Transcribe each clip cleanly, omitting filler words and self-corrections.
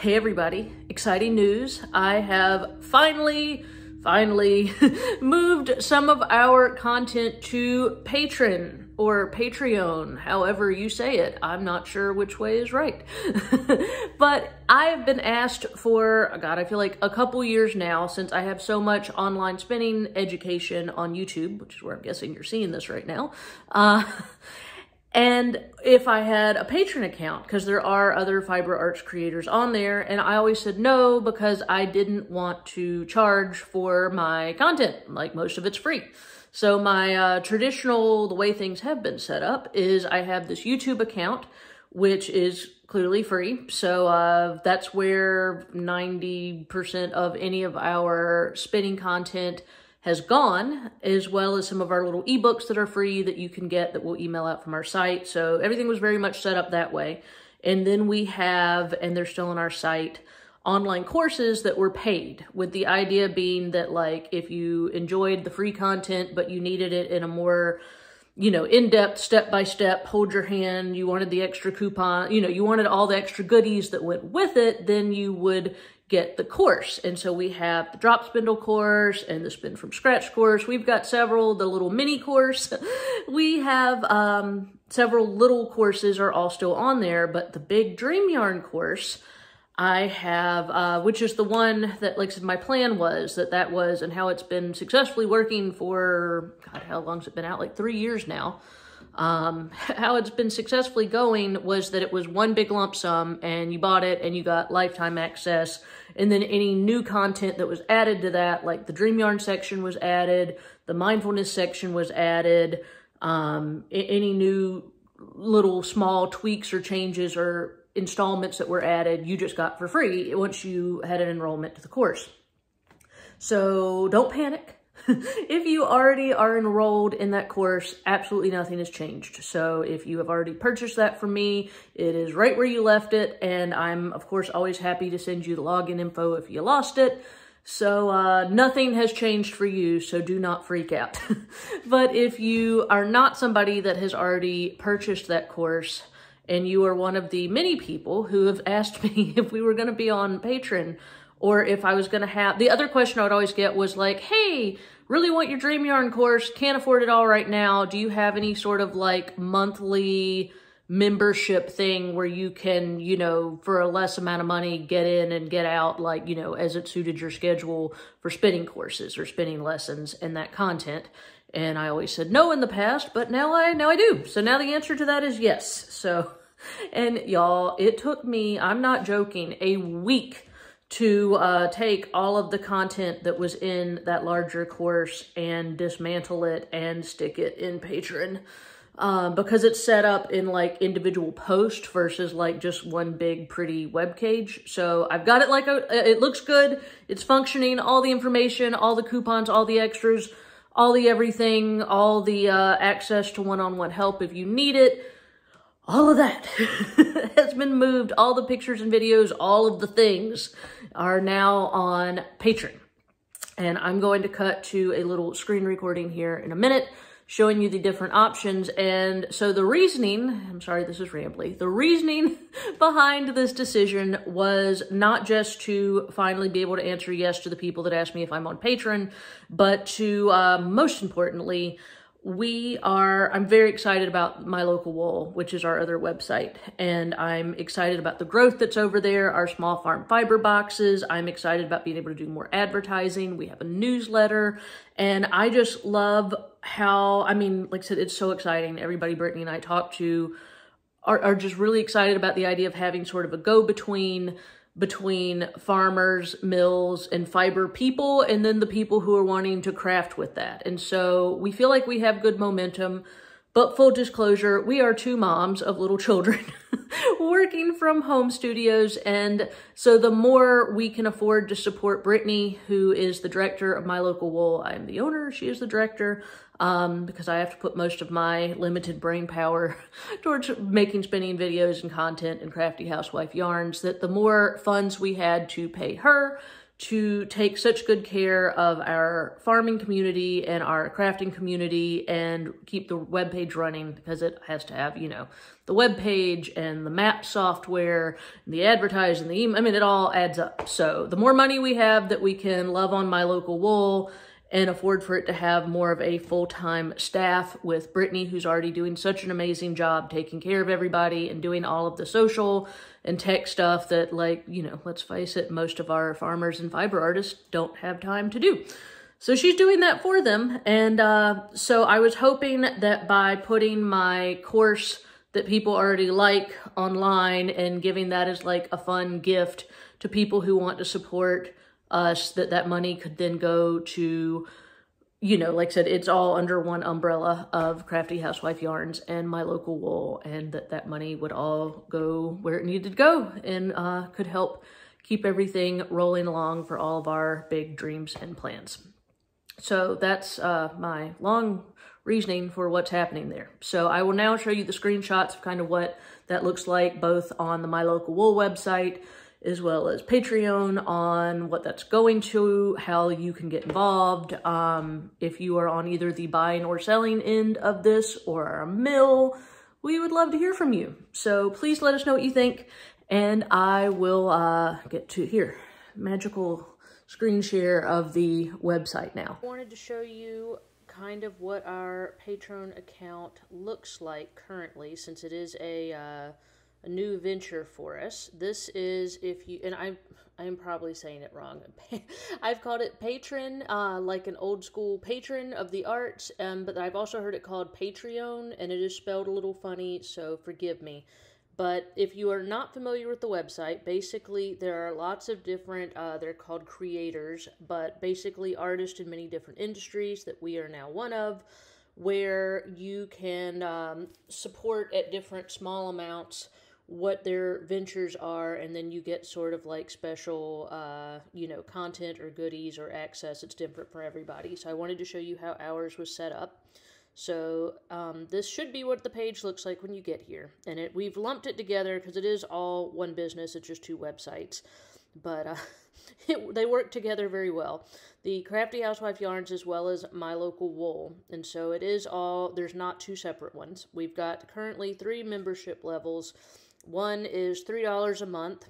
Hey everybody, exciting news. I have finally moved some of our content to Patreon or Patreon, however you say it. I'm not sure which way is right. But I have been asked for, God, I feel like a couple years now, since I have so much online spinning education on YouTube, which is where I'm guessing you're seeing this right now. And if I had a Patreon account, because there are other fiber arts creators on there, and I always said no because I didn't want to charge for my content. Like, most of it's free. So my traditional, the way things have been set up, is I have this YouTube account, which is clearly free. So that's where 90% of any of our spinning content has gone, as well as some of our little ebooks that are free that you can get that we'll email out from our site. So everything was very much set up that way. And then we have, and they're still on our site, online courses that were paid, with the idea being that, like, if you enjoyed the free content, but you needed it in a more, you know, in-depth, step-by-step, hold your hand, you wanted the extra coupon, you know, you wanted all the extra goodies that went with it, then you would get the course. And so we have the drop spindle course and the spin from scratch course. We've got several, the little mini course. We have several little courses are all still on there, but the big dream yarn course I have, which is the one that, like I said, my plan was that was, and how it's been successfully working for, God, how long's it been out? Like 3 years now. How it's been successfully going was that it was one big lump sum, and you bought it and you got lifetime access. And then any new content that was added to that, like the dream yarn section was added, the mindfulness section was added, any new little small tweaks or changes or installments that were added, you just got for free once you had an enrollment to the course. So don't panic. If you already are enrolled in that course, absolutely nothing has changed. So if you have already purchased that from me, it is right where you left it. And I'm, of course, always happy to send you the login info if you lost it. So nothing has changed for you, so do not freak out. But if you are not somebody that has already purchased that course, and you are one of the many people who have asked me if we were going to be on Patreon, or if I was going to have, the other question I would always get was like, hey, really want your dream yarn course, can't afford it all right now, do you have any sort of like monthly membership thing where you can, you know, for a less amount of money, get in and get out, like, you know, as it suited your schedule for spinning courses or spinning lessons and that content. And I always said no in the past, but now I do. So now the answer to that is yes. So, and y'all, it took me, I'm not joking, a week to take all of the content that was in that larger course and dismantle it and stick it in Patreon, because it's set up in like individual posts versus like just one big pretty web page. So I've got it like it looks good, it's functioning, all the information, all the coupons, all the extras, all the everything, all the access to one-on-one help if you need it. All of that has been moved. All the pictures and videos, all of the things are now on Patreon. And I'm going to cut to a little screen recording here in a minute, showing you the different options. And so the reasoning, I'm sorry, this is rambly. The reasoning behind this decision was not just to finally be able to answer yes to the people that asked me if I'm on Patreon, but to, most importantly, I'm very excited about My Local Wool, which is our other website. And I'm excited about the growth that's over there, our small farm fiber boxes. I'm excited about being able to do more advertising. We have a newsletter. And I just love how, I mean, like I said, it's so exciting. Everybody Brittany and I talk to are just really excited about the idea of having sort of a go-between farmers, mills, and fiber people, and then the people who are wanting to craft with that. And so we feel like we have good momentum, but full disclosure, we are two moms of little children working from home studios. And so the more we can afford to support Brittany, who is the director of My Local Wool, I'm the owner, she is the director, because I have to put most of my limited brain power towards making spinning videos and content and Crafty Housewife Yarns, that the more funds we had to pay her, to take such good care of our farming community and our crafting community and keep the web page running, because it has to have, you know, the web page and the map software, and the advertising, the email, I mean, it all adds up. So the more money we have that we can love on My Local Wool and afford for it to have more of a full-time staff with Brittany, who's already doing such an amazing job taking care of everybody and doing all of the social and tech stuff that, like, you know, let's face it, most of our farmers and fiber artists don't have time to do. So she's doing that for them. And so I was hoping that by putting my course that people already like online and giving that as like a fun gift to people who want to support us, that money could then go to, you know, like I said, it's all under one umbrella of Crafty Housewife Yarns and My Local Wool, and that money would all go where it needed to go and could help keep everything rolling along for all of our big dreams and plans. So that's my long reasoning for what's happening there. So I will now show you the screenshots of kind of what that looks like, both on the My Local Wool website as well as Patreon, on what that's going to, how you can get involved, if you are on either the buying or selling end of this or a mill, we would love to hear from you. So please let us know what you think, and I will get to here, magical screen share of the website now. I wanted to show you kind of what our Patreon account looks like currently, since it is a new venture for us. This is, if you, and I'm probably saying it wrong. I've called it patron, like an old school patron of the arts, but I've also heard it called Patreon, and it is spelled a little funny, so forgive me. But if you are not familiar with the website, basically there are lots of different, they're called creators, but basically artists in many different industries that we are now one of, where you can support at different small amounts what their ventures are, and then you get sort of like special, you know, content or goodies or access. It's different for everybody. So I wanted to show you how ours was set up. So this should be what the page looks like when you get here. And we've lumped it together because it is all one business. It's just two websites. But they work together very well. The Crafty Housewife Yarns as well as My Local Wool. And so it is all, there's not two separate ones. We've got currently three membership levels. One is $3 a month,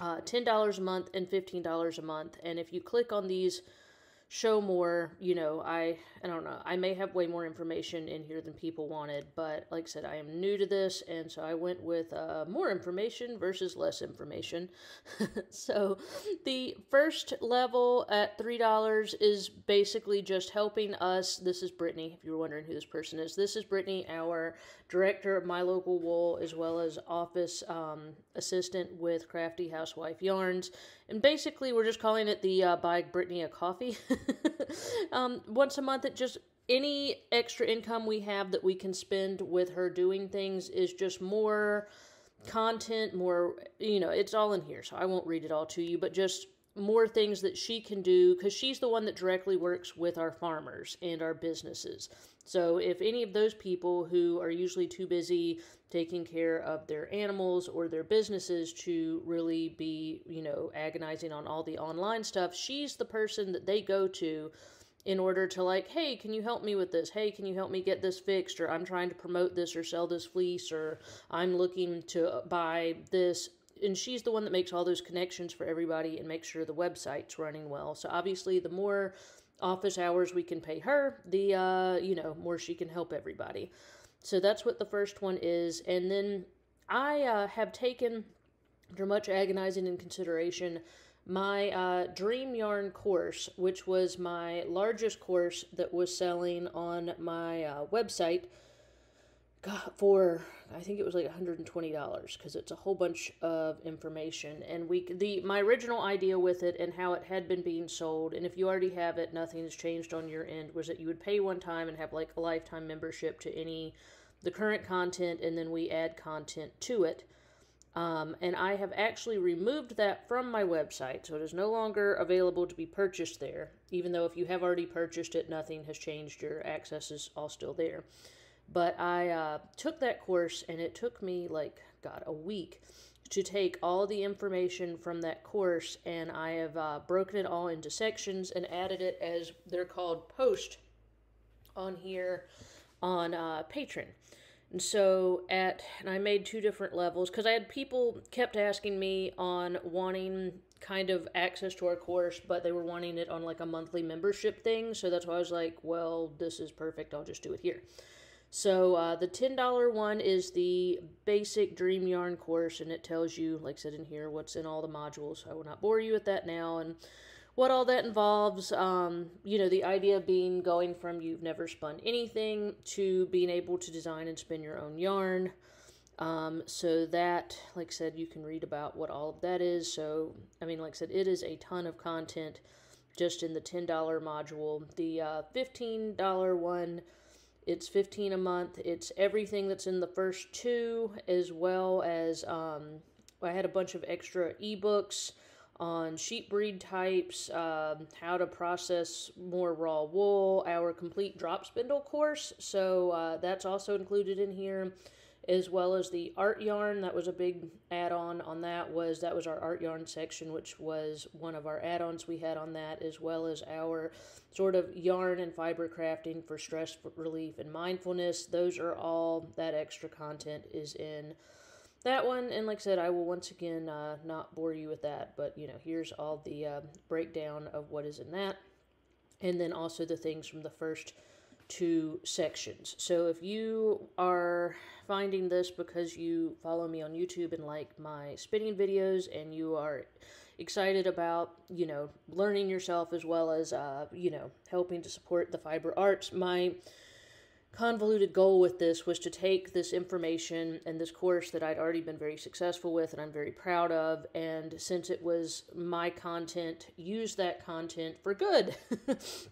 $10 a month, and $15 a month. And if you click on these show more, you know, I don't know, I may have way more information in here than people wanted, but like I said, I am new to this, and so I went with more information versus less information. So the first level at $3 is basically just helping us. This is Brittany, if you were wondering who this person is. This is Brittany, our director of My Local Wool, as well as office assistant with Crafty Housewife Yarns. And basically, we're just calling it the Buy Brittany a Coffee. Once a month, it just, any extra income we have that we can spend with her doing things is just more content, more, you know, it's all in here, so I won't read it all to you, but just more things that she can do, because she's the one that directly works with our farmers and our businesses. So if any of those people who are usually too busy taking care of their animals or their businesses to really be, you know, agonizing on all the online stuff, she's the person that they go to in order to, like, hey, can you help me with this? Hey, can you help me get this fixed? Or I'm trying to promote this or sell this fleece, or I'm looking to buy this. And she's the one that makes all those connections for everybody and makes sure the website's running well. So obviously, the more office hours we can pay her, the, you know, more she can help everybody. So that's what the first one is. And then I have taken, after much agonizing and consideration, my Dream Yarn course, which was my largest course that was selling on my website, God, for, I think it was like $120, because it's a whole bunch of information. And my original idea with it and how it had been being sold, and if you already have it, nothing's changed on your end, was that you would pay one time and have like a lifetime membership to the current content, and then we add content to it. And I have actually removed that from my website, so it is no longer available to be purchased there, even though if you have already purchased it, nothing has changed. Your access is all still there. But I took that course, and it took me, like, God, a week to take all the information from that course, and I have broken it all into sections and added it as they're called post on here on Patreon. And so and I made two different levels because I had people kept asking me on wanting kind of access to our course, but they were wanting it on like a monthly membership thing. So that's why I was like, well, this is perfect. I'll just do it here. So the $10 one is the basic dream yarn course, and it tells you, like I said in here, what's in all the modules. So I will not bore you with that now and what all that involves. You know, the idea being going from you've never spun anything to being able to design and spin your own yarn. So that, like I said, you can read about what all of that is. So, I mean, like I said, it is a ton of content just in the $10 module. The $15 one, it's $15 a month. It's everything that's in the first two, as well as I had a bunch of extra ebooks on sheep breed types, how to process more raw wool, our complete drop spindle course. So that's also included in here, as well as the art yarn. That was a big add-on on that was our art yarn section, which was one of our add-ons we had on that, as well as our sort of yarn and fiber crafting for stress relief and mindfulness. Those are all that extra content is in that one. And like I said, I will once again not bore you with that, but you know, here's all the breakdown of what is in that, and then also the things from the first two sections. So if you are finding this because you follow me on YouTube and like my spinning videos, and you are excited about, you know, learning yourself, as well as, you know, helping to support the fiber arts, my convoluted goal with this was to take this information and this course that I'd already been very successful with and I'm very proud of, and since it was my content, use that content for good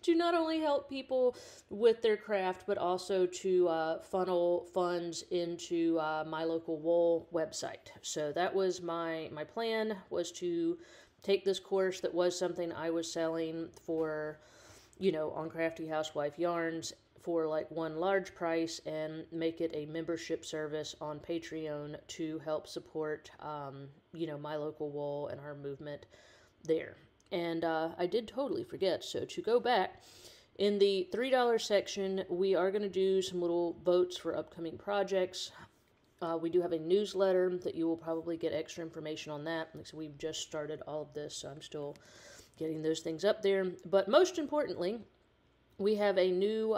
to not only help people with their craft, but also to funnel funds into My Local Wool website. So that was my plan, was to take this course that was something I was selling for, you know, on Crafty Housewife Yarns for like one large price, and make it a membership service on Patreon to help support, you know, My Local Wool and her movement there. And I did totally forget, so to go back, in the $3 section, we are going to do some little votes for upcoming projects. We do have a newsletter that you will probably get extra information on that. Like, so we've just started all of this, so I'm still getting those things up there. But most importantly, we have a new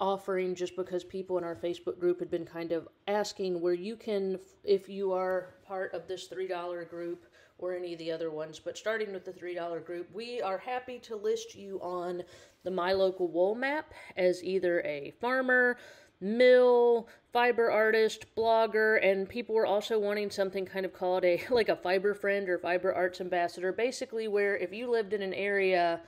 offering, just because people in our Facebook group had been kind of asking, where you can, if you are part of this $3 group or any of the other ones, but starting with the $3 group, we are happy to list you on the My Local Wool map as either a farmer, mill, fiber artist, blogger, and people were also wanting something kind of called a, like a fiber friend or fiber arts ambassador, basically where if you lived in an area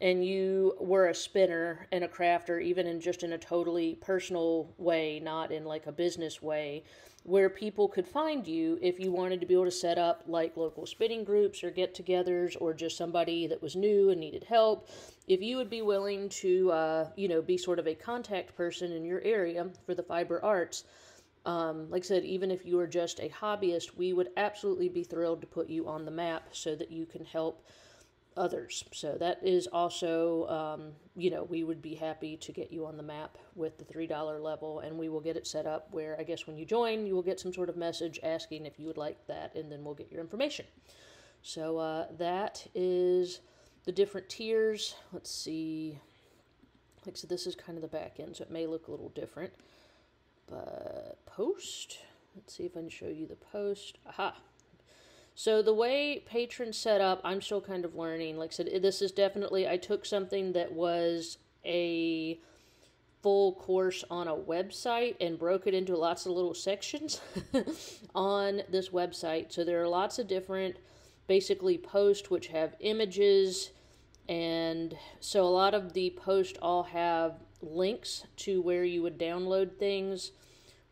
and you were a spinner and a crafter, even in just in a totally personal way, not in like a business way, where people could find you if you wanted to be able to set up like local spinning groups or get-togethers, or just somebody that was new and needed help, if you would be willing to, you know, be sort of a contact person in your area for the fiber arts. Like I said, even if you are just a hobbyist, we would absolutely be thrilled to put you on the map so that you can help others. So that is also, you know, we would be happy to get you on the map with the $3 level, and we will get it set up where, I guess, when you join, you will get some sort of message asking if you would like that, and then we'll get your information. So that is the different tiers. Let's see. Like, so this is kind of the back end, so it may look a little different. But post, let's see if I can show you the post. Aha. So the way Patreon's set up, I'm still kind of learning. Like I said, this is definitely, I took something that was a full course on a website and broke it into lots of little sections on this website. So there are lots of different, basically, posts which have images. And so a lot of the posts all have links to where you would download things.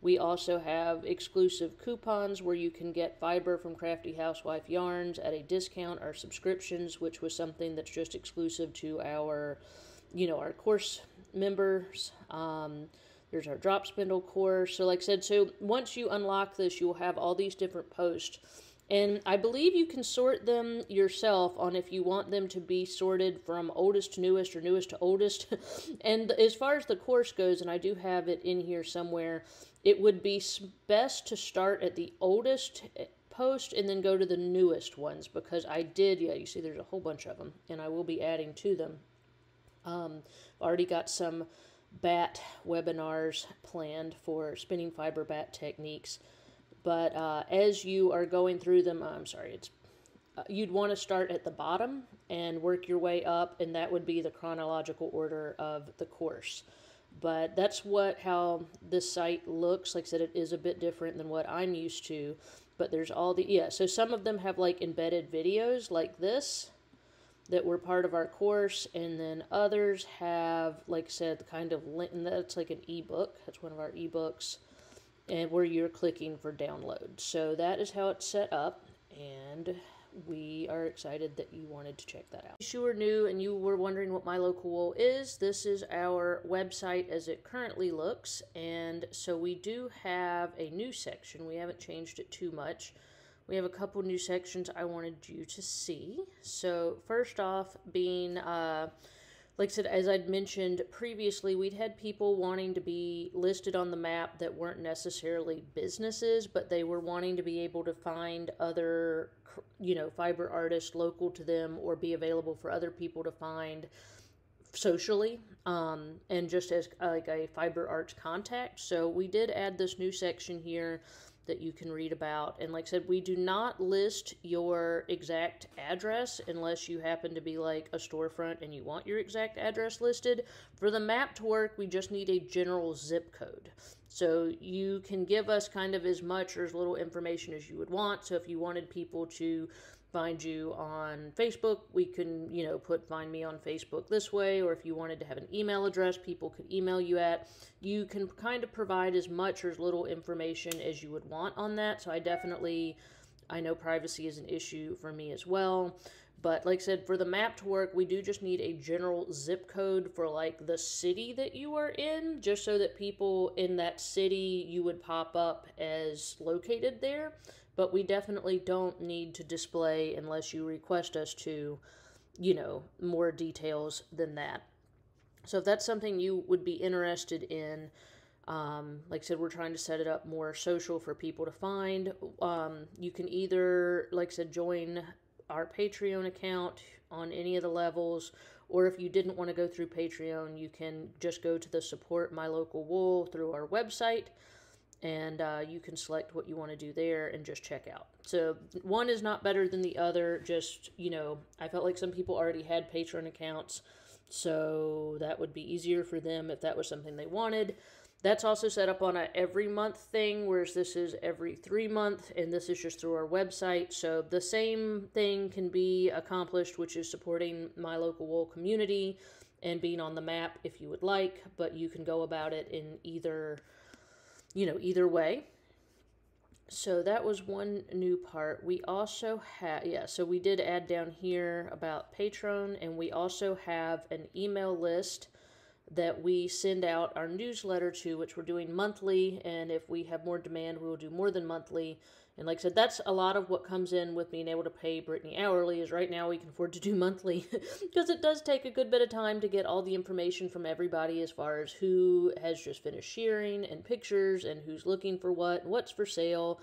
We also have exclusive coupons where you can get fiber from Crafty Housewife Yarns at a discount, or subscriptions, which was something that's just exclusive to our, you know, our course members. Here's our drop spindle course. So like I said, so once you unlock this, you'll have all these different posts. And I believe you can sort them yourself on if you want them to be sorted from oldest to newest or newest to oldest. And as far as the course goes, and I do have it in here somewhere, it would be best to start at the oldest post and then go to the newest ones, because I did, yeah, you see there's a whole bunch of them, and I will be adding to them. Already got some bat webinars planned for spinning fiber bat techniques. But as you are going through them, you'd want to start at the bottom and work your way up, and that would be the chronological order of the course. But that's how this site looks. Like I said, it is a bit different than what I'm used to, but there's all the, yeah, so some of them have like embedded videos like this that were part of our course, and then others have, like I said, kind of, and that's like an ebook, that's one of our ebooks, and where you're clicking for download. So that is how it's set up, and we are excited that you wanted to check that out. If you were new and you were wondering what My Local Wool is, this is our website as it currently looks, and so we do have a new section. We haven't changed it too much. We have a couple new sections I wanted you to see. So first off, being like I said, as I'd mentioned previously, we'd had people wanting to be listed on the map that weren't necessarily businesses, but they were wanting to be able to find other, you know, fiber artists local to them, or be available for other people to find socially, and just as like a fiber arts contact. So we did add this new section here that you can read about. And like I said, we do not list your exact address unless you happen to be like a storefront and you want your exact address listed. For the map to work, we just need a general zip code. So you can give us kind of as much or as little information as you would want. So if you wanted people to find you on Facebook, we can, you know, put find me on Facebook this way, or if you wanted to have an email address people could email you at. You can kind of provide as much or as little information as you would want on that. So I know privacy is an issue for me as well, but like I said, for the map to work, we do just need a general zip code for like the city that you are in, just so that people in that city, you would pop up as located there. But we definitely don't need to display, unless you request us to, you know, more details than that. So if that's something you would be interested in, like I said, we're trying to set it up more social for people to find. You can either, like I said, join our Patreon account on any of the levels, or if you didn't want to go through Patreon, you can just go to the Support My Local Wool through our website, and you can select what you want to do there and just check out. So one is not better than the other, just, you know, I felt like some people already had Patreon accounts, so that would be easier for them if that was something they wanted. That's also set up on a every month thing, whereas this is every 3 months, and this is just through our website. So the same thing can be accomplished, which is supporting My Local Wool community and being on the map if you would like, but you can go about it in either, you know, either way. So that was one new part. We also have, yeah, so we did add down here about Patreon, and we also have an email list that we send out our newsletter to, which we're doing monthly, and if we have more demand, we will do more than monthly. And like I said, that's a lot of what comes in with being able to pay Brittany hourly, is right now we can afford to do monthly, because it does take a good bit of time to get all the information from everybody as far as who has just finished shearing, and pictures, and who's looking for what, and what's for sale,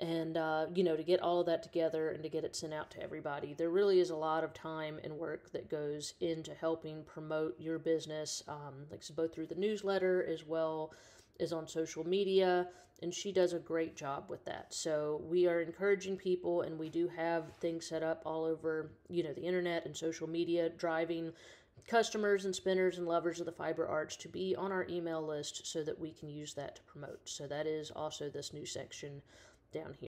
and, you know, to get all of that together and to get it sent out to everybody. There really is a lot of time and work that goes into helping promote your business, like so both through the newsletter as well as on social media, and she does a great job with that. So we are encouraging people, and we do have things set up all over, you know, the internet and social media, driving customers and spinners and lovers of the fiber arts to be on our email list so that we can use that to promote. So that is also this new section down here.